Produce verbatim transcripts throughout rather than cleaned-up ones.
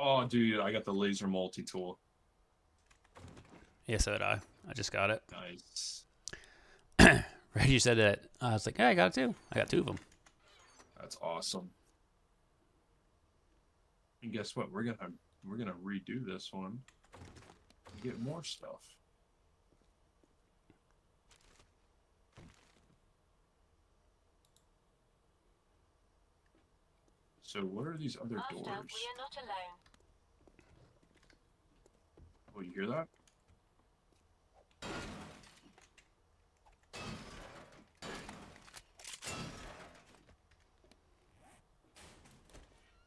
Oh, dude, I got the laser multi-tool. Yeah, so did I. I just got it. Nice. Right, you said that. I was like, hey, I got it too. I got two of them. That's awesome. And guess what? We're gonna we're gonna redo this one and get more stuff. So what are these other doors? We are not alone. Oh, you hear that?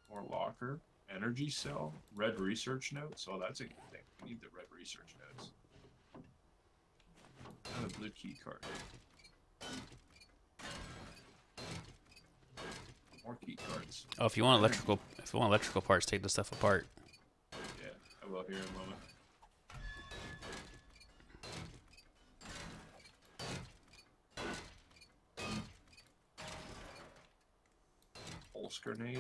More locker, energy cell, red research notes. Oh, that's a good thing. We need the red research notes. And a blue key card. More key cards. Oh, if you want electrical, if you want electrical parts, take this stuff apart. Yeah, I will here in a moment. Pulse grenade.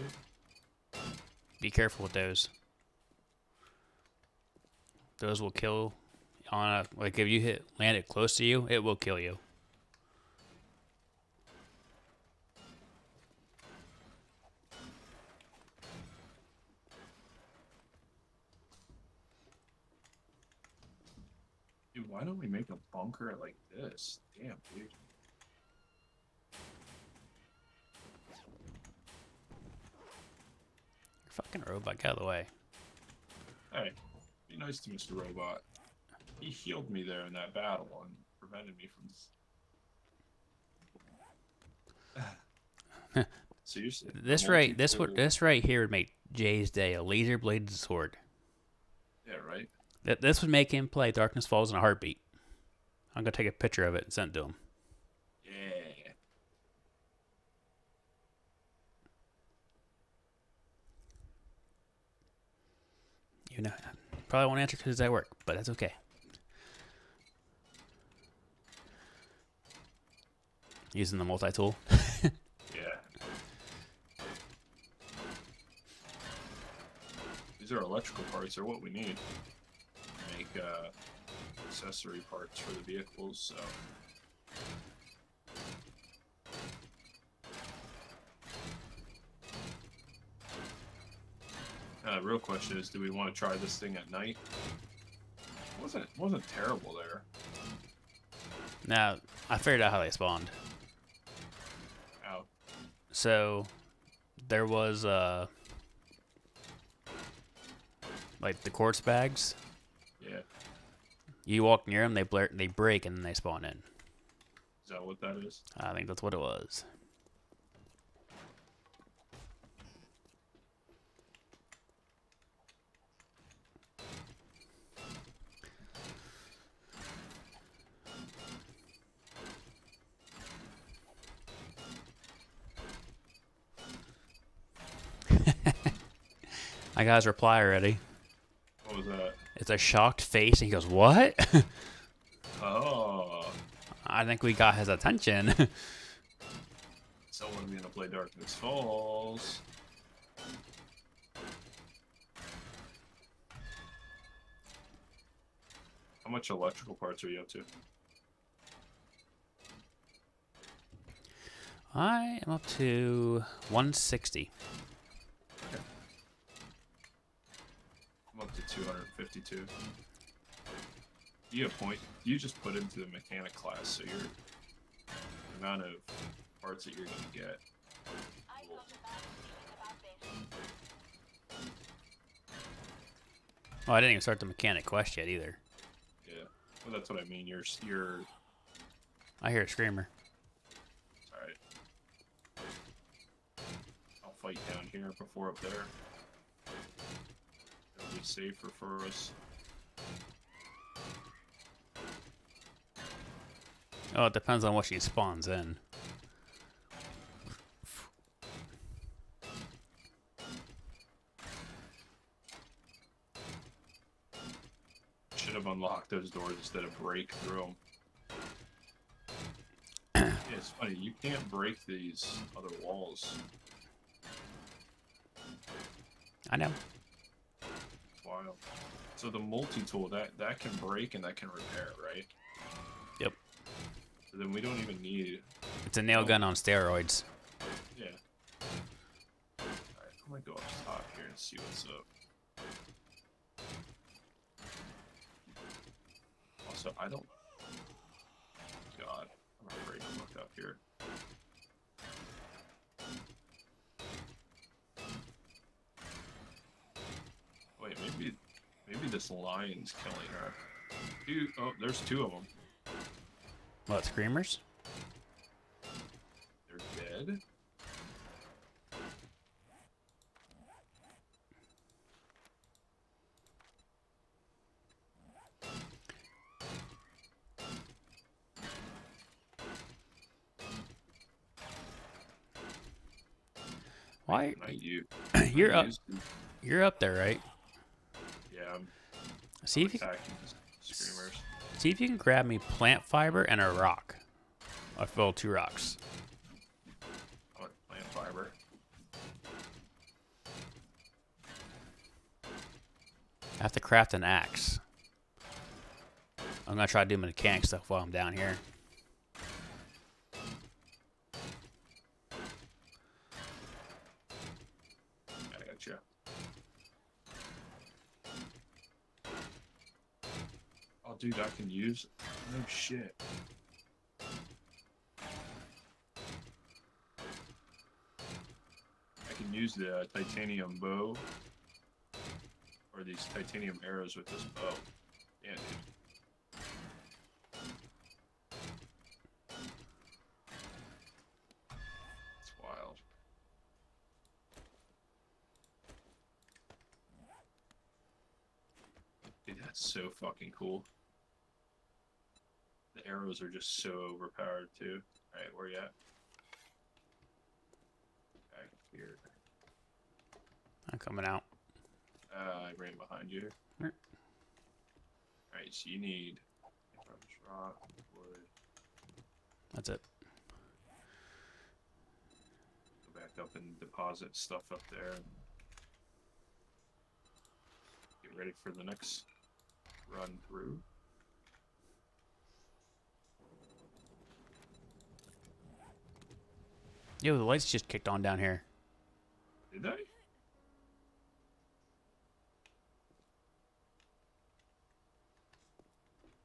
Be careful with those. Those will kill on a, like if you hit land it close to you, it will kill you. Dude, why don't we make a bunker like this? Damn, dude. Fucking robot, get out of the way. Hey, be nice to Mister Robot. He healed me there in that battle and prevented me from. Seriously. This right, this what, this right here would make Jay's day a laser bladed sword. Yeah, right. That this would make him play Darkness Falls in a heartbeat. I'm gonna take a picture of it and send it to him. You know, probably won't answer because it's at work, but that's okay. Using the multi-tool. Yeah. These are electrical parts, they're what we need to make uh, accessory parts for the vehicles, so. Uh, real question is, do we want to try this thing at night? It wasn't wasn't terrible there. Now I figured out how they spawned. Ow. So there was uh like the quartz bags. Yeah. You walk near them, they blur, they break, and then they spawn in. Is that what that is? I think that's what it was. My guy's reply already. What was that? It's a shocked face, and he goes, "What?" Oh. I think we got his attention. Someone's gonna play Darkness Falls. How much electrical parts are you up to? I am up to one sixty. Up to two hundred fifty-two. You have point. You just put into the mechanic class, so your the amount of parts that you're going to get. I got a bad feeling about this. Oh, I didn't even start the mechanic quest yet either. Yeah, well, that's what I mean. You're you're. I hear a screamer. All right. I'll fight down here before up there. Be safer for us. Oh, it depends on what she spawns in. Should have unlocked those doors instead of break through them. It's funny, you can't break these other walls. I know. tile. So the multi-tool, that, that can break and that can repair, right? Yep. So then we don't even need... It's a nail gun on steroids. Yeah. Alright, I'm gonna go up top here and see what's up. Also, I don't... God, I'm gonna break and look up here. Wait, maybe maybe this lion's killing her. Two, oh, there's two of them. What, screamers? They're dead? Why? You. You're up. You're up there, right? Yeah. I'm, see I'm if you can, screamers. See if you can grab me plant fiber and a rock. I fell two rocks. I want plant fiber. I have to craft an axe. I'm gonna try to do mechanic stuff while I'm down here. Dude, I can use no shit. I can use the uh, titanium bow or these titanium arrows with this bow. Yeah, dude. It's wild. Dude, that's so fucking cool. The arrows are just so overpowered, too. All right, where you at? Back here. I'm coming out. Uh, I ran behind you. All right, so you need rock, wood. That's it. Go back up and deposit stuff up there. Get ready for the next run through. Yo, the lights just kicked on down here. Did they?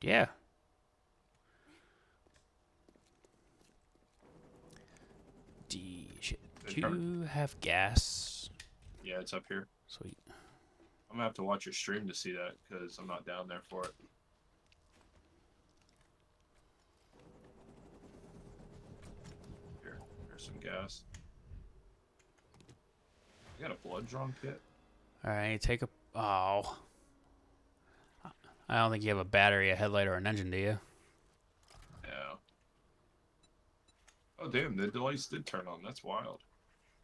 Yeah. D shit. Do you have gas? Yeah, it's up here. Sweet. I'm gonna have to watch your stream to see that because I'm not down there for it. Some gas. You got a blood drawn kit? Alright, take a... Oh. I don't think you have a battery, a headlight, or an engine, do you? No. Oh, damn, the lights did turn on. That's wild.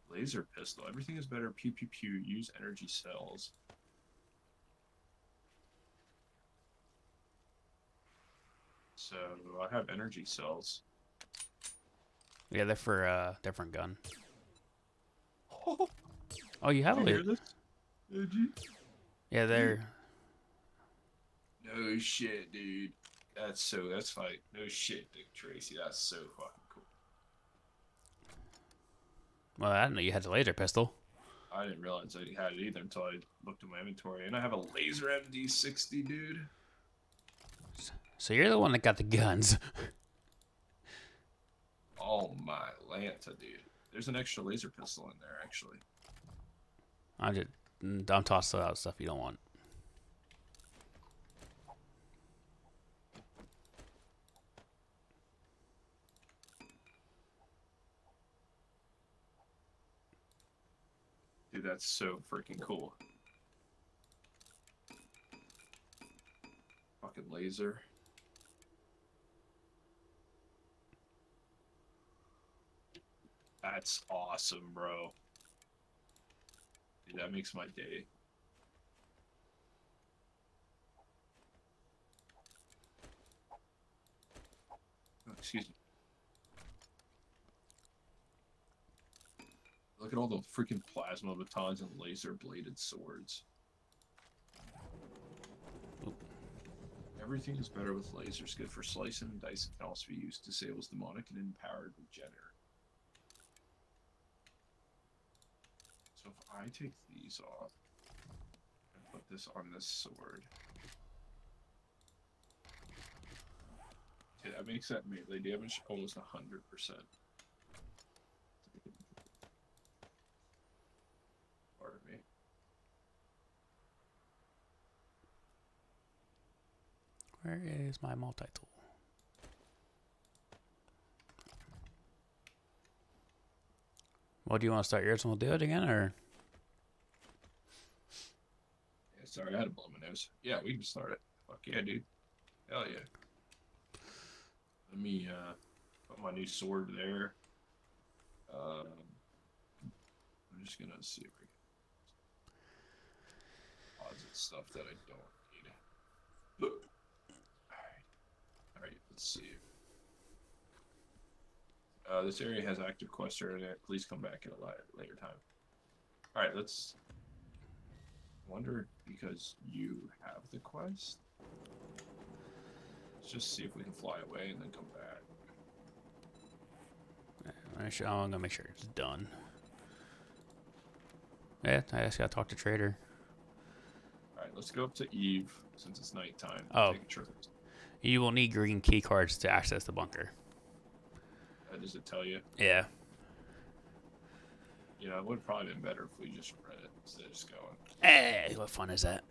Laser pistol. Everything is better. Pew, pew, pew. Use energy cells. So, I have energy cells. Yeah, they're for a different gun. Oh, oh you have a laser. Yeah, they're. No shit, dude. That's so. That's like no shit, dude, Tracy. That's so fucking cool. Well, I didn't know you had the laser pistol. I didn't realize I had it either until I looked at my inventory, and I have a laser M D sixty, dude. So you're the one that got the guns. Oh my Lanta, dude. There's an extra laser pistol in there, actually. I just, I'm tossing out stuff you don't want. Dude, that's so freaking cool. Fucking laser. That's awesome, bro. Dude, that makes my day. Oh, excuse me. Look at all the freaking plasma batons and laser-bladed swords. Everything is better with lasers. Good for slicing and dice. It can also be used. Disables demonic and empowered regenerator. So if I take these off and put this on this sword, okay, that makes that melee damage almost a hundred percent. Pardon me. Where is my multi-tool? Well, do you want to start yours and we'll do it again, or? Yeah, sorry, I had to blow my nose. Yeah, we can start it. Fuck yeah, dude. Hell yeah. Let me uh, put my new sword there. Um, I'm just going to see if we can deposit stuff that I don't need. Alright, Alright, let's see. Uh, this area has active quests in it. Please come back at a later time. All right, let's wonder because you have the quest. Let's just see if we can fly away and then come back. I'm gonna make sure it's done. Yeah, I just gotta talk to Trader. All right, let's go up to Eve since it's nighttime. Oh, you will need green key cards to access the bunker. Does it tell you? Yeah. You know, it would have probably been better if we just read it instead of just going. Hey, what fun is that?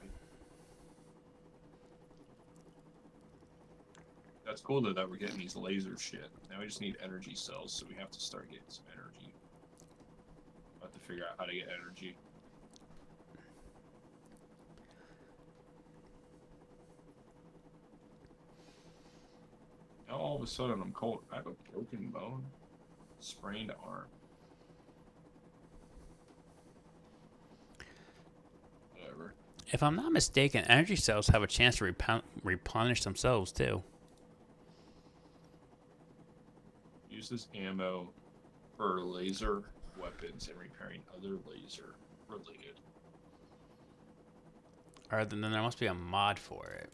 Right. That's cool, though, that we're getting these laser shit. Now we just need energy cells, so we have to start getting some energy. We'll have to figure out how to get energy. All of a sudden, I'm cold. I have a broken bone, sprained arm. Whatever. If I'm not mistaken, energy cells have a chance to replen replenish themselves too. Use this ammo for laser weapons and repairing other laser-related. All right, then there must be a mod for it.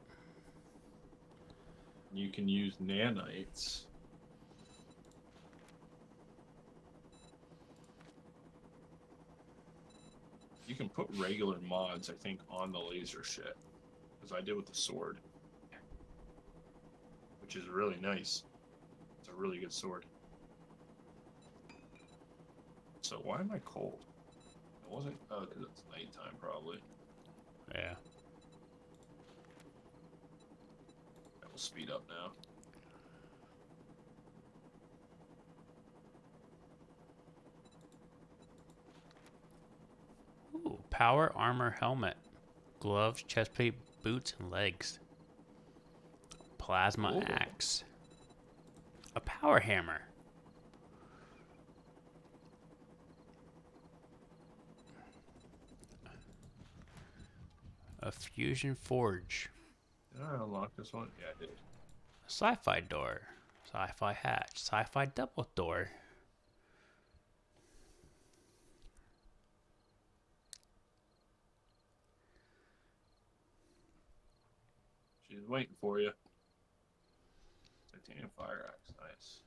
You can use nanites. You can put regular mods, I think, on the laser shit, as I did with the sword, which is really nice. It's a really good sword. So why am I cold? It wasn't. Oh, because it's nighttime, probably. Yeah. Speed up now. Ooh, power armor, helmet, gloves, chest plate, boots, and legs. Plasma Ooh. axe. A power hammer. A fusion forge. Did I unlock this one? Yeah, I did. Sci-fi door. Sci-fi hatch. Sci-fi double door. She's waiting for you. Titanium fire axe. Nice.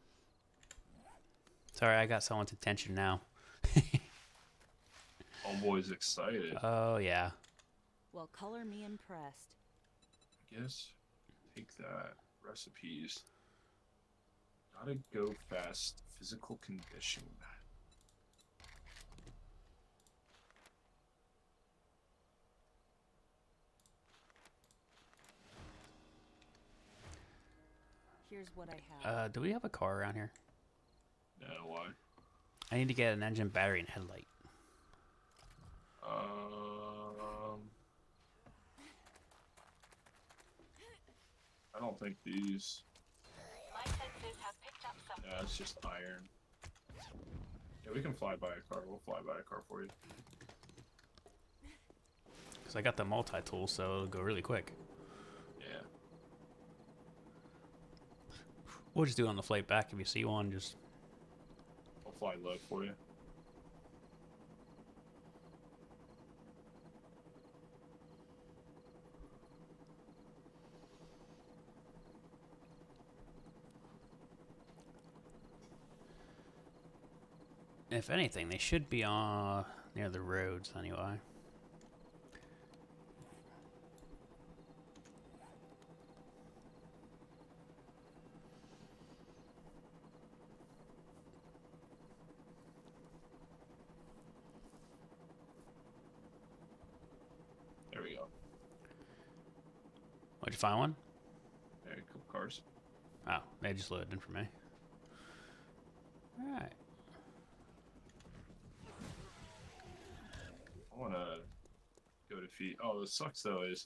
Sorry, I got someone's attention now. Homeboy's excited. Oh, yeah. Well, color me impressed. Yes, take that. Recipes. Gotta go fast. Physical condition. Here's what I have. Uh, do we have a car around here? No, why? I need to get an engine, battery, and headlight. Um... I don't think these. My senses have picked up something. Yeah, it's just iron. Yeah, we can fly by a car. We'll fly by a car for you. Cause I got the multi-tool, so it'll go really quick. Yeah. We'll just do it on the flight back. If you see one, just. I'll fly low for you. If anything, they should be uh, near the roads anyway. There we go. What'd you find one? There, a couple cars. Oh, they just loaded in for me. Alright. I want to go defeat. Oh, this sucks though. Is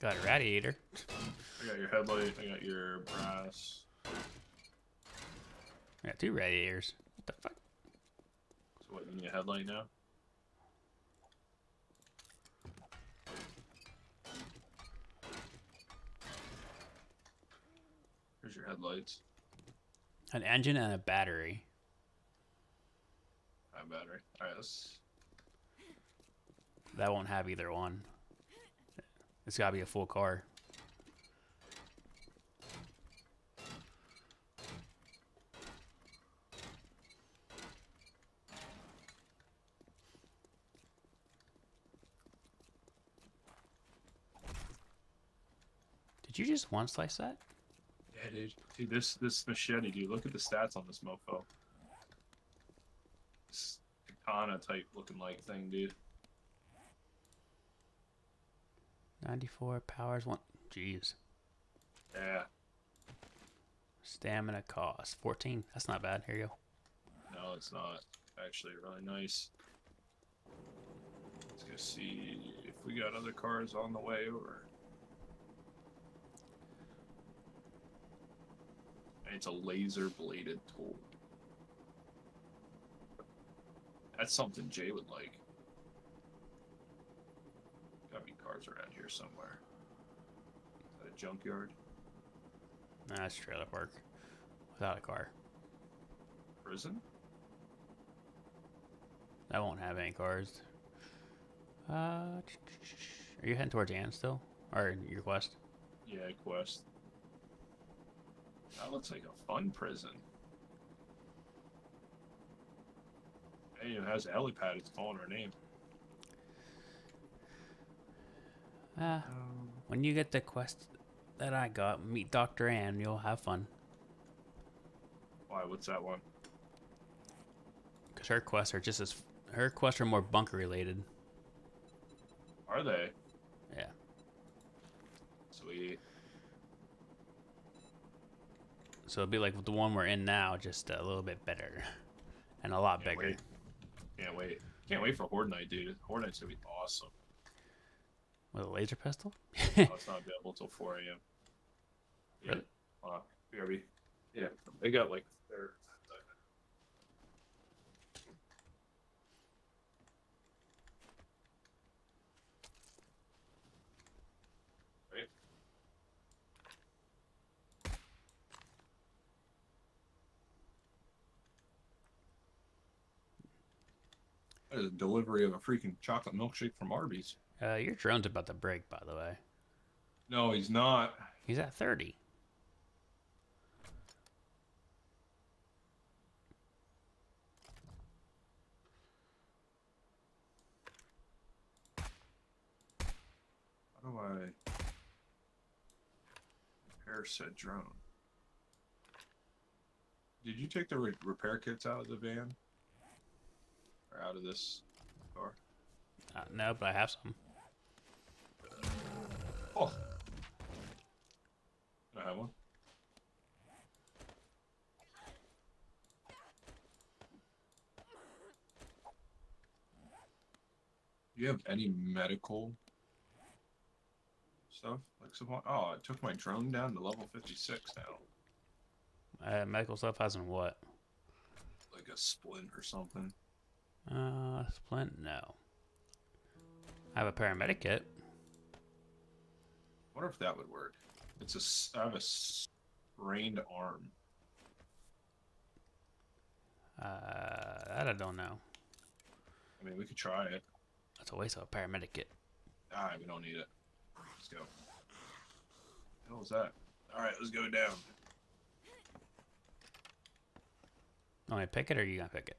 got a radiator. I got your headlight. I got your brass. I got two radiators. What the fuck? So what? You need a headlight now? Here's your headlights. An engine and a battery. A battery. All right, let's... That won't have either one. It's got to be a full car. Did you just one slice that? Yeah, dude. Dude, this this machete, dude. Look at the stats on this mofo. This katana type looking like thing, dude. ninety-four powers one. Jeez. Yeah. Stamina cost fourteen. That's not bad. Here you go. No, it's not. Actually, really nice. Let's go see if we got other cars on the way over. It's a laser-bladed tool. That's something Jay would like. Gotta be cars around here somewhere. Is that a junkyard? Nah, it's trailer park. Without a car. Prison? That won't have any cars. Uh, are you heading towards Anne still? Or your quest? Yeah, quest. That looks like a fun prison. Hey, it has helipad. It's calling her name. Uh, um, when you get the quest that I got, meet Doctor Anne. You'll have fun. Why? What's that one? Because her quests are just as her quests are more bunker related. Are they? Yeah. Sweet. So it'll be like the one we're in now, just a little bit better. And a lot Can't bigger. Wait. Can't wait. Can't wait for Horde Night, dude. Horde Night's gonna be awesome. With a laser pistol? Oh, it's not available till four A M Yeah. Really? Uh, B R B. Yeah. They got like their... That is a delivery of a freaking chocolate milkshake from Arby's. Uh, your drone's about to break, by the way. No, he's not. He's at thirty. How do I repair said drone? Did you take the re repair kits out of the van? Out of this car? Uh, no, but I have some. Oh! Can I have one? Do you have any medical stuff? Like someone? Oh, I took my drone down to level fifty-six now. Uh, medical stuff has in what? Like a splint or something. Uh, splint? No. I have a paramedic kit. I wonder if that would work. It's a, I have a sprained arm. Uh, that I don't know. I mean, we could try it. That's a waste of a paramedic kit. Alright, we don't need it. Let's go. What was that? Alright, let's go down. I'm gonna pick it, or are you gonna pick it?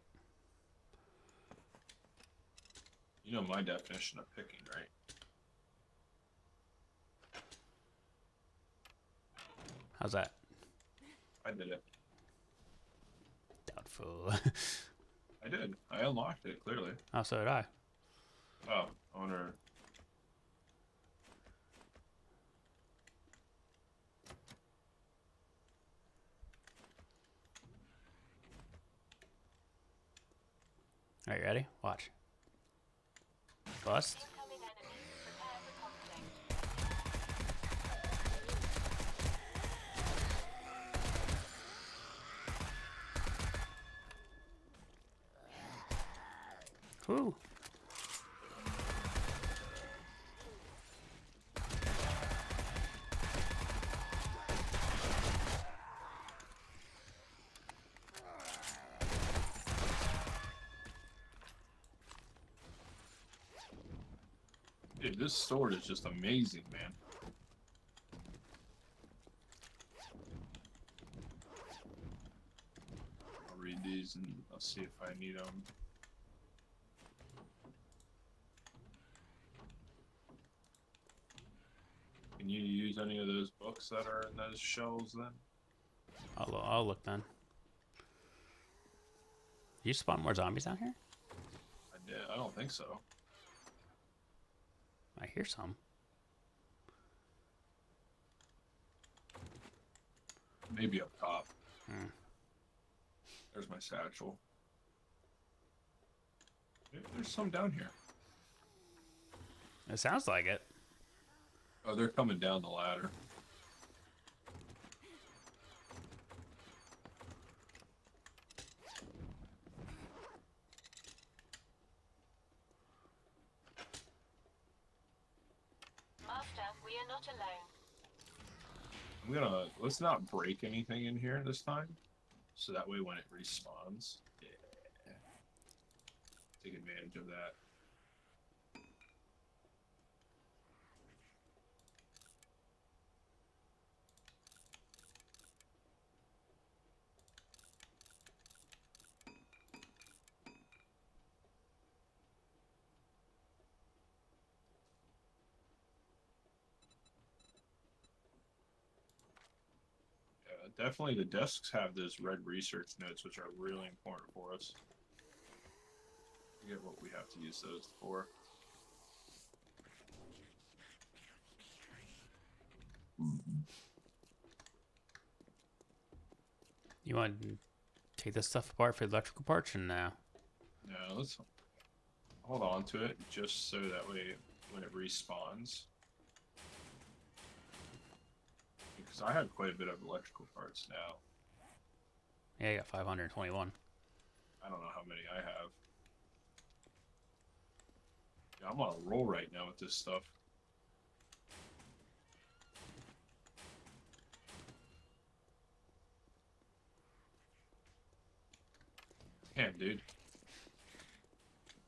You know my definition of picking, right? How's that? I did it. Doubtful. I did. I unlocked it, clearly. Oh, so did I. Oh, owner. All right, you ready? Watch. Bust. Woo. Dude, this sword is just amazing, man. I'll read these and I'll see if I need them. Can you use any of those books that are in those shelves then? I'll, I'll look then. Did you spawn more zombies out here? I did. I don't think so. I hear some. Maybe up top. Hmm. There's my satchel. Maybe there's some down here. It sounds like it. Oh, they're coming down the ladder. Master, we are not alone. I'm gonna, let's not break anything in here this time. So that way when it respawns, yeah. Take advantage of that. Definitely the desks have those red research notes, which are really important for us. I forget what we have to use those for. You want to take this stuff apart for the electrical parts or no? No, let's hold on to it just so that way when it respawns. So I have quite a bit of electrical parts now. Yeah, I got five hundred twenty-one. I don't know how many I have. Yeah, I'm on a roll right now with this stuff. Damn, dude.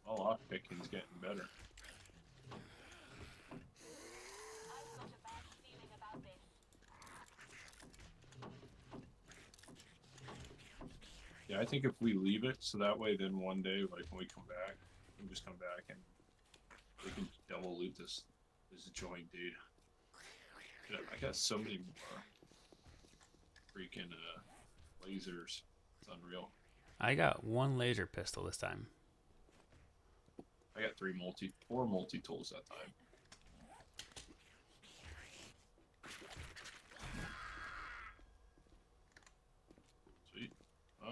My lockpicking's getting better. Yeah, I think if we leave it, so that way then one day, like, when we come back, we just come back and we can double loot this, this joint, dude. dude. I got so many more freaking uh, lasers. It's unreal. I got one laser pistol this time. I got three multi, four multi-tools that time.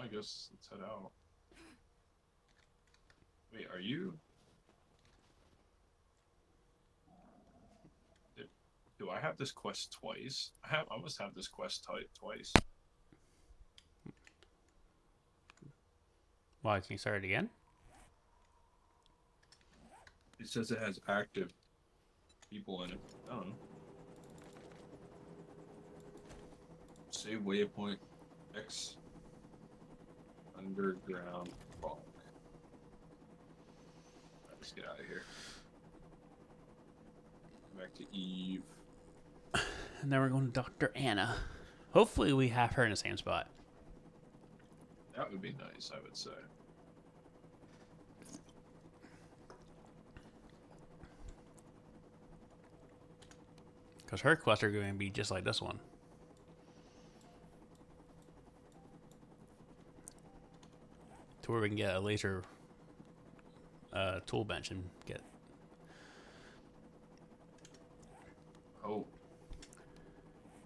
I guess let's head out. Wait, are you? Did, do I have this quest twice? I have. I must have this quest twice. Why? Can you start it again? It says it has active people in it. I don't know. Save waypoint X. Underground rock. Let's get out of here. back to Eve. And then we're going to Doctor Anna. Hopefully we have her in the same spot. That would be nice, I would say. Because her quests are going to be just like this one. To where we can get a laser uh, tool bench and get... Oh.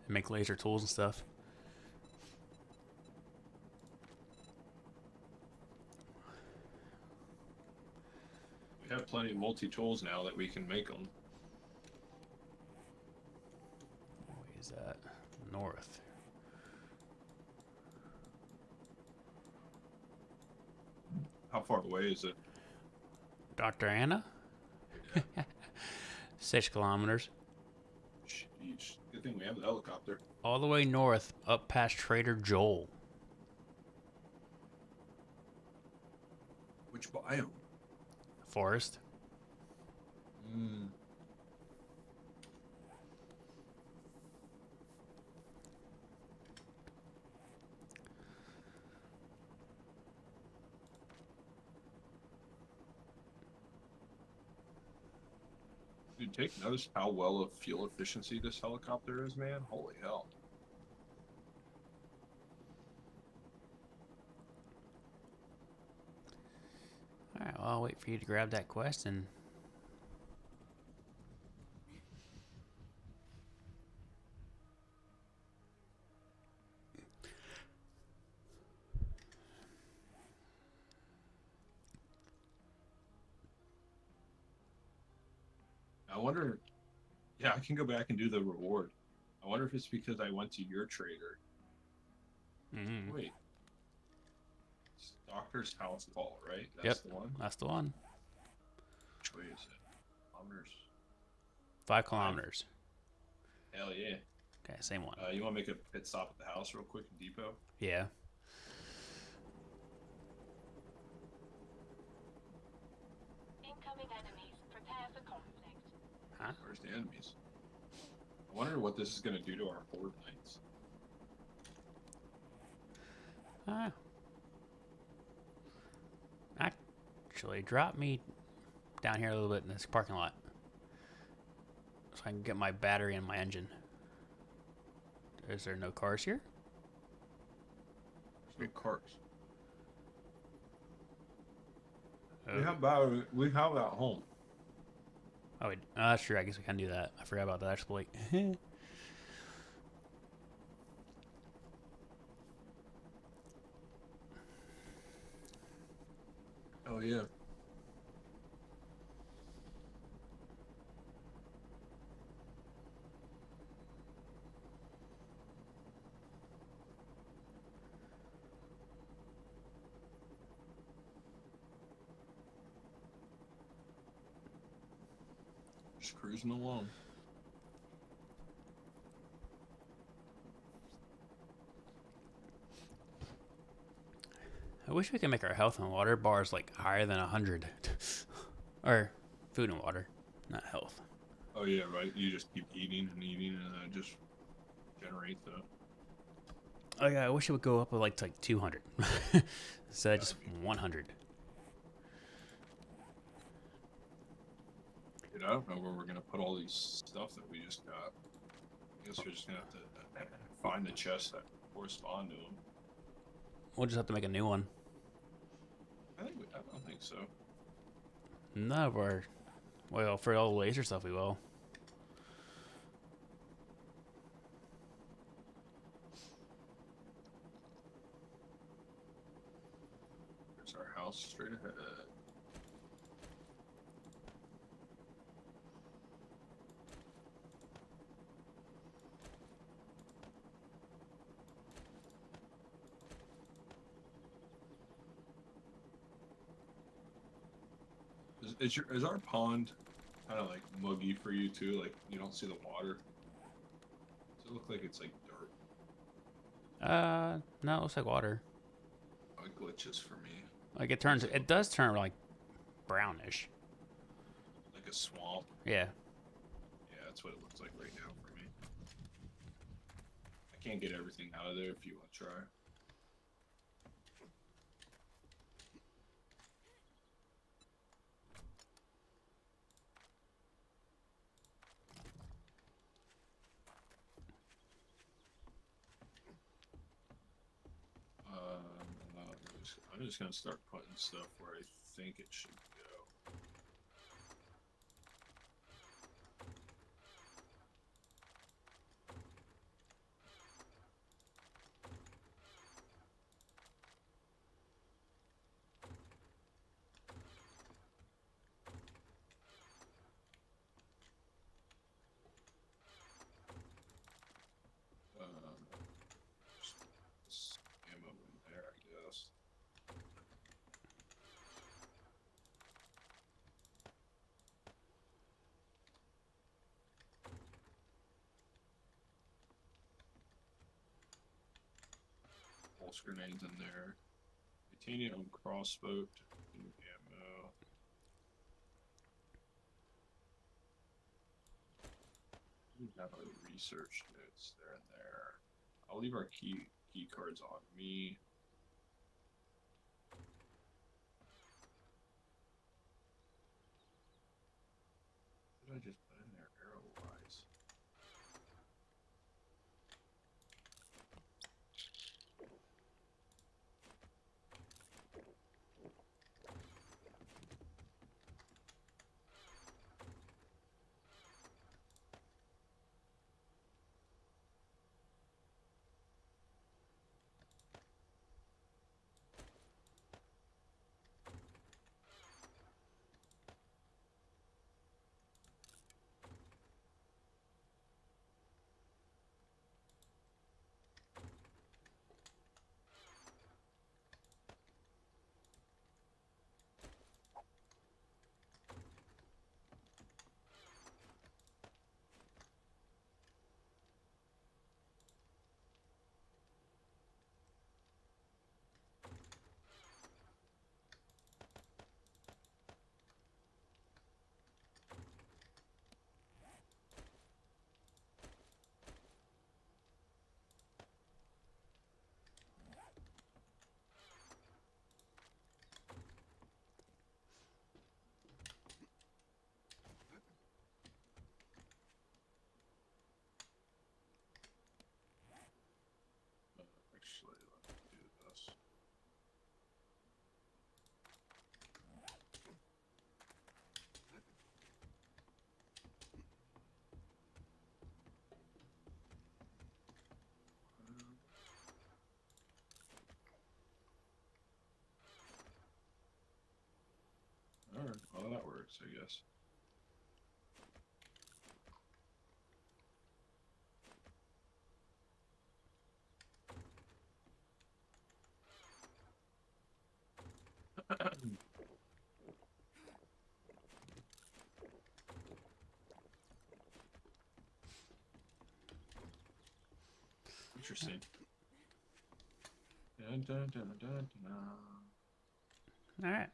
And make laser tools and stuff. We have plenty of multi-tools now that we can make them. Is that north? How far away is it? Doctor Anna? Yeah. Six kilometers. Jeez. Good thing we have the helicopter. All the way north, up past Trader Joel. Which biome? Forest. Hmm. Dude, take notice how well of fuel efficiency this helicopter is, man. Holy hell. Alright, well, I'll wait for you to grab that quest and... I wonder, yeah, I can go back and do the reward. I wonder if it's because I went to your trader. Mm-hmm. Wait. It's Doctor's House Call, right? That's yep. the one? That's the one. Which way is it? Kilometers. Five kilometers. Hell yeah. Okay, same one. Uh, you want to make a pit stop at the house real quick, depot? Yeah. Where's the enemies? I wonder what this is going to do to our board lights. Uh, actually, drop me down here a little bit in this parking lot. So I can get my battery and my engine. Is there no cars here? There's no cars. Oh. We have about, we have at home. Oh, wait. Uh, that's true. I guess we can do that. I forgot about that exploit. Oh, yeah. Just cruising along. I wish we could make our health and water bars like higher than a hundred, or food and water, not health. Oh yeah, right. You just keep eating and eating, and uh, just generate the. Oh yeah, I wish it would go up like to like two hundred, instead of just one hundred. I don't know where we're going to put all these stuff that we just got. I guess we're just going to have to find the chests that correspond to them. We'll just have to make a new one. I think we, I don't think so. None of our... Well, for all the laser stuff, we will. There's our house straight ahead. Is your is our pond kind of like muggy for you too? Like you don't see the water. Does it look like it's like dirt? Uh, no, it looks like water. Oh, it glitches for me. Like it turns, it does turn like brownish. Like a swamp. Yeah. Yeah, That's what it looks like right now for me. I can't get everything out of there if you want to try. Uh, I'm just going to start putting stuff where I think it should go. Grenades in there, titanium crossbow, ammo. We have our research notes there and there. I'll leave our key key cards on me. What did I just put in there arrow wise? Well, that works, I guess. Interesting. Dun, dun, dun, dun, dun. All right.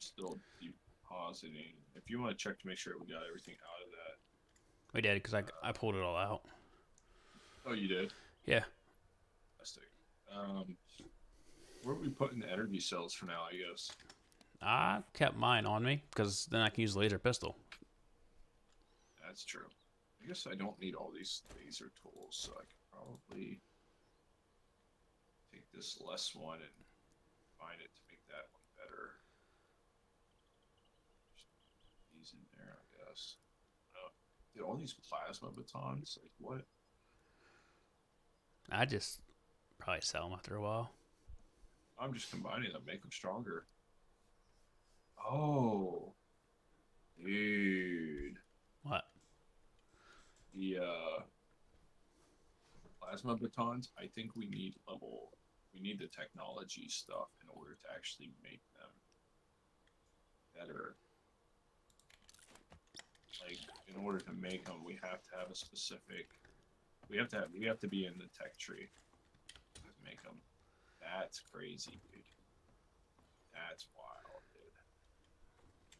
Still depositing. If you want to check to make sure we got everything out of that. We did, because I, uh, I pulled it all out. Oh, you did? Yeah. Fantastic. Um, where are we putting the energy cells for now, I guess? I kept mine on me, because then I can use the laser pistol. That's true. I guess I don't need all these laser tools, so I can probably take this less one and find it to make that one better. These in there, I guess. Uh, dude, all these plasma batons, like what? I just probably sell them after a while. I'm just combining them, make them stronger. Oh, dude. What? The uh, plasma batons. I think we need level. We need the technology stuff in order to actually make them better. Like, in order to make them, we have to have a specific. We have to have. We have to be in the tech tree to make them. That's crazy, dude. That's wild, dude.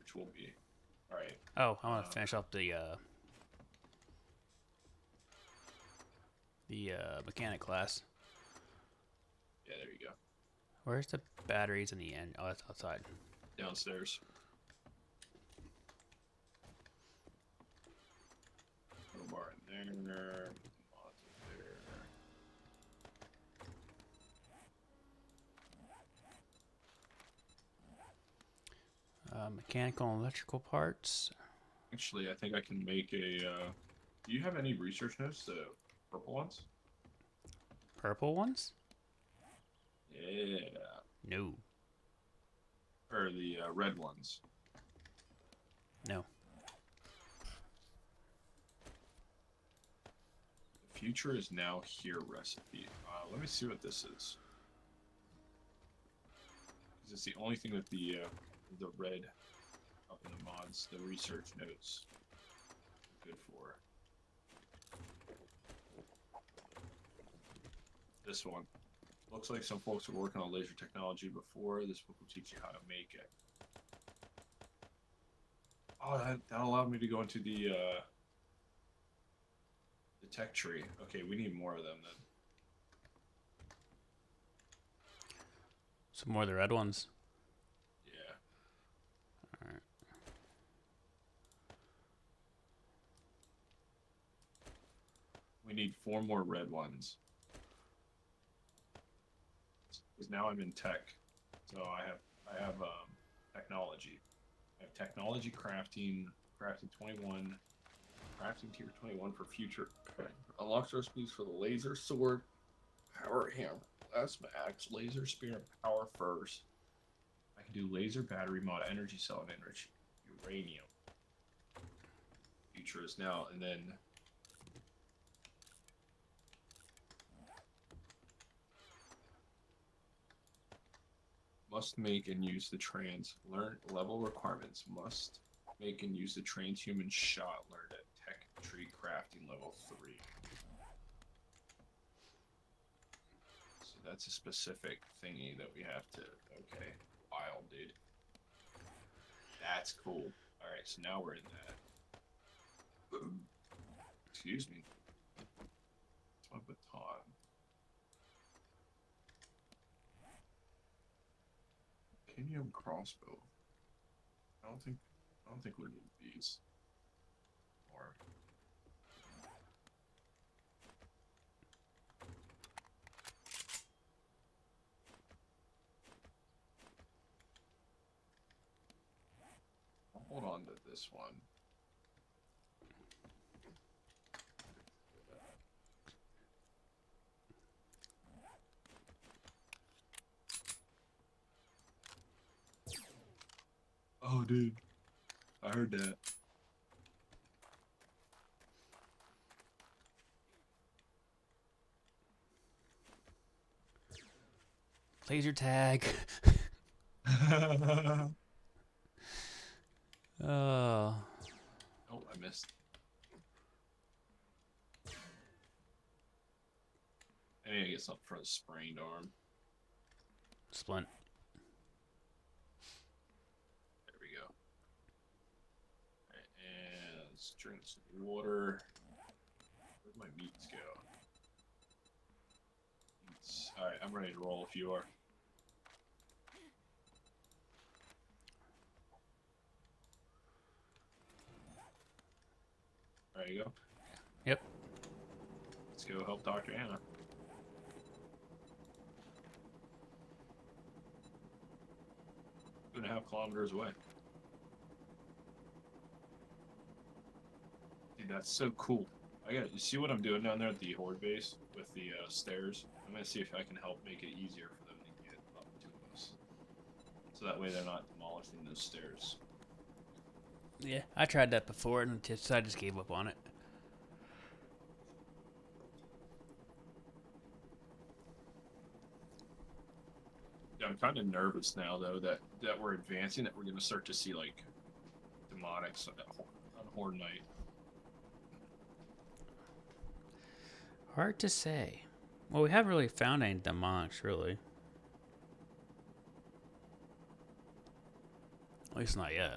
Which will be All right. Oh, I want to uh, finish off the uh, the uh, mechanic class. Yeah, there you go. Where's the batteries in the end? Oh, that's outside. Downstairs. Little bar in there. Uh, mechanical and electrical parts. Actually, I think I can make a... Uh, do you have any research notes? The purple ones? Purple ones? Yeah. No. Or the uh, red ones? No. The future is now here recipe. Uh, let me see what this is. Because it's the only thing that the... Uh, the red up in the mods, the research notes. Good for this one. Looks like some folks were working on laser technology before. This book will teach you how to make it. Oh, that, that allowed me to go into the uh, the tech tree. Okay, we need more of them then. Some more of the red ones. We need four more red ones. Because now I'm in tech, so I have I have um, technology. I have technology crafting, crafting twenty-one, crafting tier twenty-one for future. Okay. Unlocks recipes for the laser sword, power hammer, plasma axe, laser spear, and power first. I can do laser battery mod, energy cell, and enrich uranium. Future is now, and then. Must make and use the trans learn level requirements. Must make and use the transhuman shot learned at tech tree crafting level three. So that's a specific thingy that we have to. Okay, wild dude. That's cool. All right, so now we're in that. Excuse me. It's my baton. Titanium crossbow. I don't think I don't think we need these. Or I'll hold on to this one. Oh, dude. I heard that. Laser tag. Oh. Oh, I missed. I need to get something for a sprained arm. Splint. Drink some water. Where'd my meats go? Meats. All right, I'm ready to roll if you are. There you go. Yep. Let's go help Doctor Anna. Two and a half kilometers away. Dude, that's so cool. I got. You see what I'm doing down there at the horde base with the uh, stairs? I'm gonna see if I can help make it easier for them to get up to us, so that way they're not demolishing those stairs. Yeah, I tried that before, and just, I just gave up on it. Yeah, I'm kind of nervous now, though, that that we're advancing, that we're gonna start to see like demonics on horde night. Hard to say. Well, we haven't really found any demonics, really. At least not yet.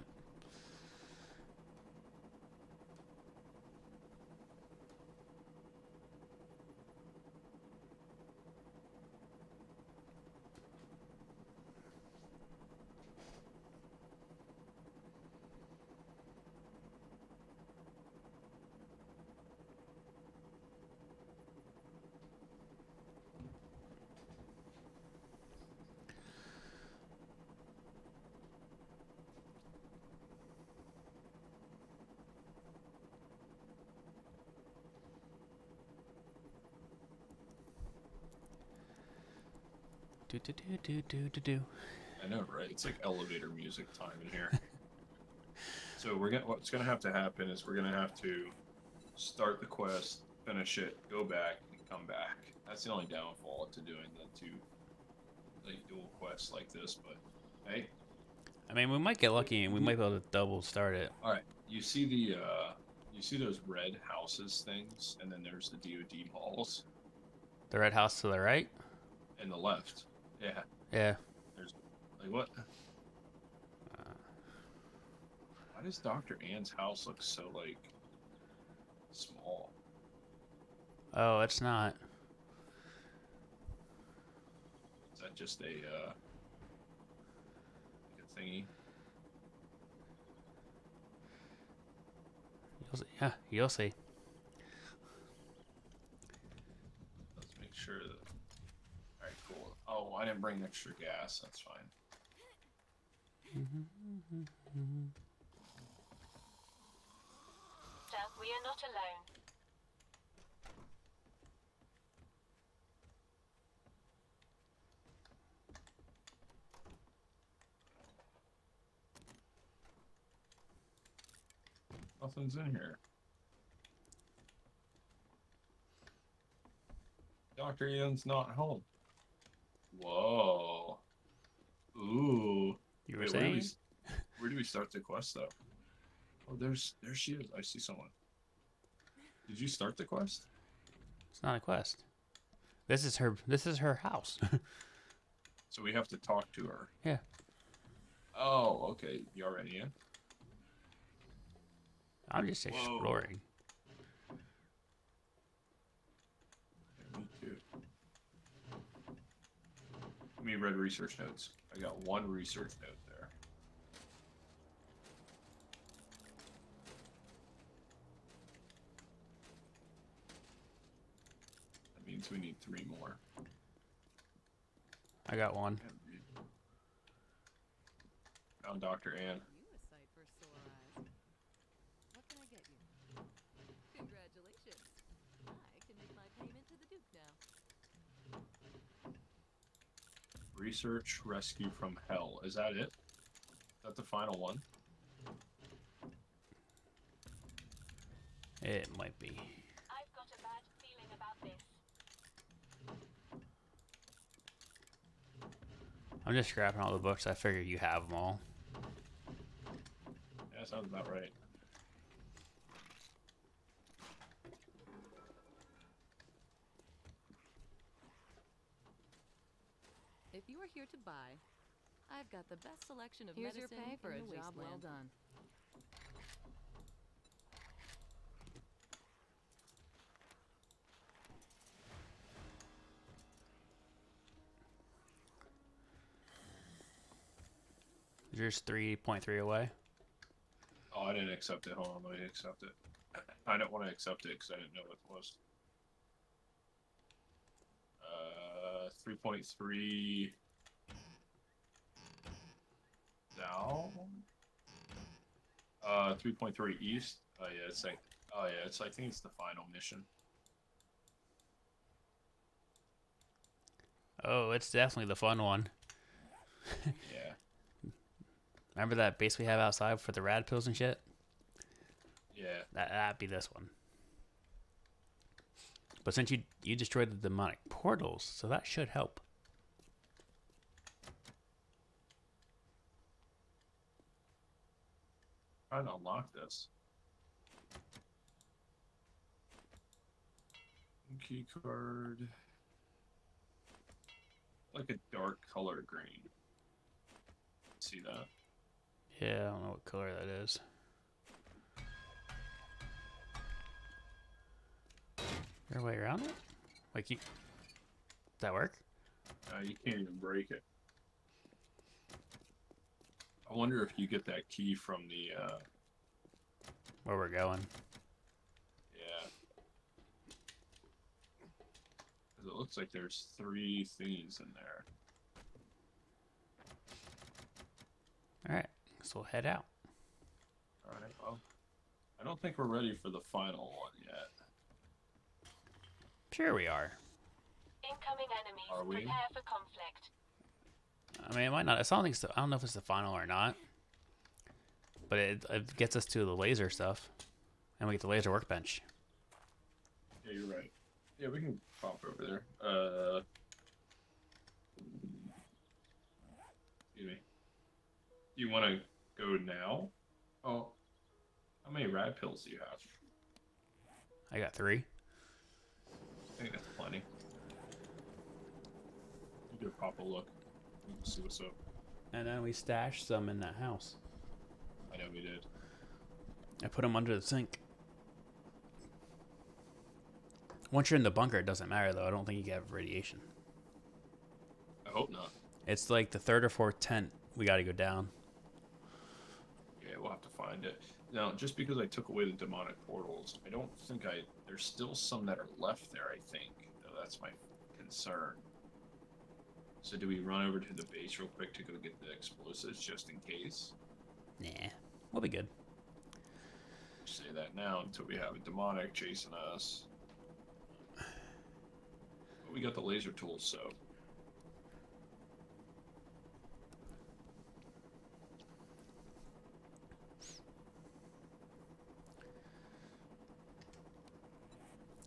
Do, do, do, do, do, do. I know, right? It's like elevator music time in here. So we're gonna, what's going to have to happen is we're going to have to start the quest, finish it, go back, and come back. That's the only downfall to doing the two like dual quests like this, but hey. I mean, we might get lucky and we might be able to double start it. All right. You see the uh, you see those red houses things, and then there's the D O D halls. The red house to the right? And the left. Yeah. Yeah. There's like what? Uh, Why does Doctor Anne's house look so like small? Oh, it's not. Is that just a uh, thingy? You'll see. Yeah, you'll see. Let's make sure that. All right, cool. Oh, I didn't bring extra gas. That's fine. Sir, we are not alone. Nothing's in here. Doctor Ian's not home. Whoa. Ooh. You were Wait, saying? Where do, we, where do we start the quest, though? Oh, there's, there she is. I see someone. Did you start the quest? It's not a quest. This is her. This is her house. So we have to talk to her. Yeah. Oh, okay. You already in? I'm just exploring. Whoa. Me too. Give me red research notes. I got one research note there. That means we need three more. I got one. Found Doctor Anne. Research Rescue from Hell. Is that it? Is that the final one? It might be. I've got a bad feeling about this. I'm just grabbing all the books. I figure you have them all. Yeah, sounds about right. If you are here to buy, I've got the best selection of Here's medicine your pay for a job well done. You're just three point three away? Oh, I didn't accept it. Hold on, let me accept it. I don't want to accept it because I didn't know what it was. three point three down. Uh, three point three east. Oh yeah, it's like. Oh yeah, it's. I think it's the final mission. Oh, it's definitely the fun one. Yeah. Remember that base we have outside for the rad pills and shit? Yeah. That that'd be this one. But since you you destroyed the demonic portals, so that should help. Trying to unlock this. Key card. Like a dark color green. See that? Yeah, I don't know what color that is. Is there a way around it? Like you... Does that work? No, you can't even break it. I wonder if you get that key from the... Uh... Where we're going. Yeah. Because it looks like there's three things in there. Alright, so we'll head out. Alright, well... I don't think we're ready for the final one yet. Sure we are. Incoming enemies, are we? Prepare for conflict. I mean, it might not. It's not like it's the, I don't know if it's the final or not. But it, it gets us to the laser stuff. And we get the laser workbench. Yeah, you're right. Yeah, we can pop over there. Uh, excuse me. Do you want to go now? Oh, how many rad pills do you have? I got three. I think that's plenty. You can pop a look. Let's see what's up. And then we stashed some in that house. I know we did. I put them under the sink. Once you're in the bunker, it doesn't matter, though. I don't think you get radiation. I hope not. It's like the third or fourth tent. We got to go down. Yeah, we'll have to find it. Now, just because I took away the demonic portals, I don't think I... There's still some that are left there, I think. Though that's my concern. So do we run over to the base real quick to go get the explosives just in case? Nah, we'll be good. Say that now until we have a demonic chasing us. But we got the laser tools, so...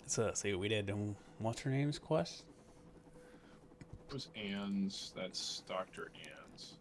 So let's see what we did. Um, what's her name's quest? It was Anne's. That's Doctor Anne's.